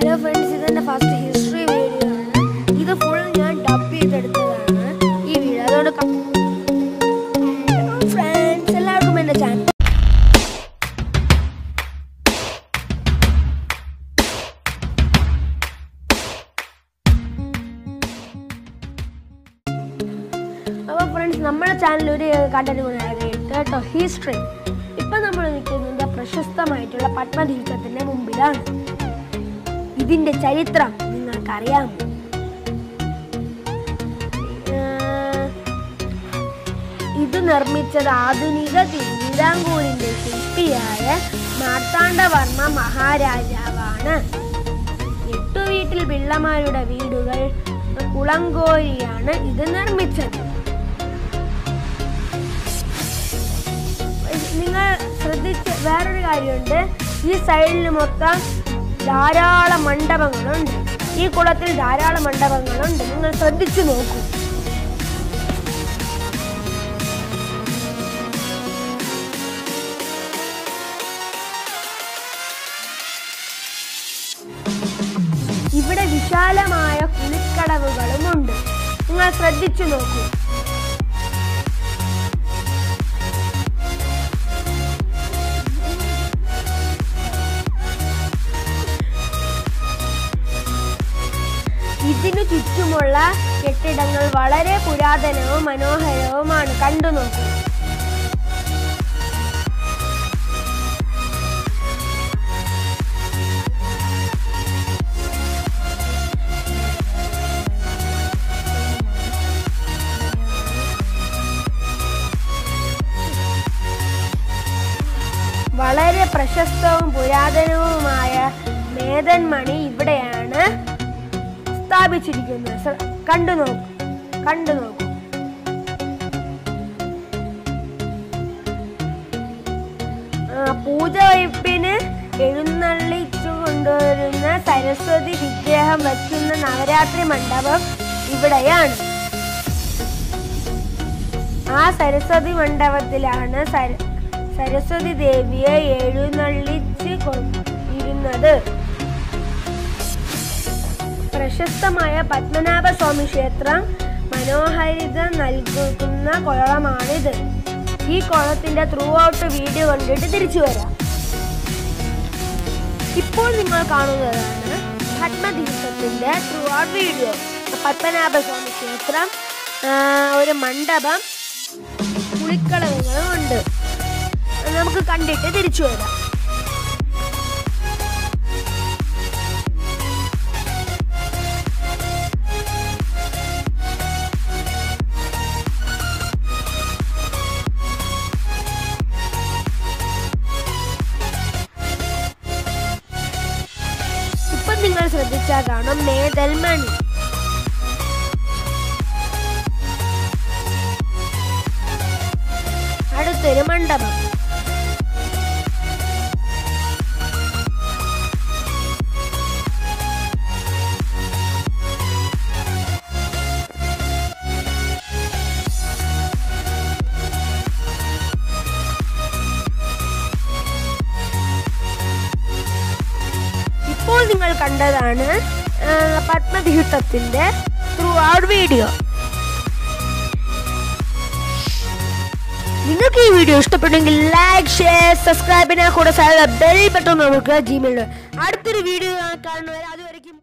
Hello friends, this is the first history video. This is the full year dubbed this video. Hello friends, welcome to my channel. Hello friends, our channel is called History. Now we are going to the Patmadhika. ഇതിന്റെ ചരിത്രം നിങ്ങൾക്കറിയാം. ഇത് നിർമ്മിച്ചത് ആധുനിക തിരുവിതാംകൂറിന്റെ ശില്പിയായ മാർത്താണ്ഡവർമ്മ മഹാരാജാവാണ്. എട്ടു വീട്ടിൽ പിള്ളമാരുടെ വീടുകൾ കുളങ്കോരിയാണ് ഇത് നിർമ്മിച്ചത്. നിങ്ങൾ ശ്രദ്ധിച്ച വേറൊരു കാര്യമുണ്ട്, ഈ സൈഡിൽ മൊത്തം ധാരാളം മണ്ഡപങ്ങളുണ്ട്. ഈ കുളത്തിൽ ധാരാളം മണ്ഡപങ്ങളുണ്ട്, നിങ്ങൾ ശ്രദ്ധിച്ചു നോക്കൂ. ഇവിടെ വിശാലമായ കുളിക്കടവുകളുമുണ്ട്, നിങ്ങൾ ശ്രദ്ധിച്ചു നോക്കൂ. ഇതിനു ചുറ്റുമുള്ള കെട്ടിടങ്ങൾ വളരെ പുരാതനവും മനോഹരവുമാണ്. കണ്ടു നോക്കൂ, വളരെ പ്രശസ്തവും പുരാതനവുമായ മേദൻമണി ഇവിടെയാണ് സ്ഥാപിച്ചിരിക്കുന്നത്. കണ്ടു നോക്കൂ. പൂജ വയ്പ്പിന് എഴുന്നള്ളിച്ചു കൊണ്ടുവരുന്ന സരസ്വതി വിഗ്രഹം വയ്ക്കുന്ന നവരാത്രി മണ്ഡപം ഇവിടെയാണ്. ആ സരസ്വതി മണ്ഡപത്തിലാണ് സരസ്വതി ദേവിയെ എഴുന്നള്ളിച്ച് കൊണ്ടിരുന്നത്. പ്രശസ്തമായ പത്മനാഭ സ്വാമി ക്ഷേത്രം മനോഹാരിത നൽകുന്ന കുളമാണിത്. ഈ കുളത്തിന്റെ ത്രൂ ഔട്ട് വീഡിയോ കണ്ടിട്ട് തിരിച്ചു വരാം. ഇപ്പോൾ നിങ്ങൾ കാണുന്നതാണ് പത്മതീർത്ഥത്തിന്റെ throughout video. Padmanabha Swamy ക്ഷേത്രം, ഒരു മണ്ഡപം, കുളിക്കളവുകളും ഉണ്ട്. നമുക്ക് കണ്ടിട്ട് തിരിച്ചു വരാം. നിങ്ങൾ ശ്രദ്ധിച്ചാൽ കാണും മേദൽമണി. അടുത്തൊരു മണ്ഡപം. നിങ്ങൾ കണ്ടതാണ് പത്മതീർത്ഥത്തിന്റെ ത്രൂ ഔട്ട് വീഡിയോ. നിങ്ങൾക്ക് ഈ വീഡിയോ ഇഷ്ടപ്പെട്ടെങ്കിൽ ലൈക്ക്, ഷെയർ, സബ്സ്ക്രൈബ്, പിന്നെ കൂടെ ബെൽ ബട്ടൺ നമുക്ക് ജിമെയിൽ അടുത്തൊരു വീഡിയോ കാണുന്നവരെ അതുവരെയും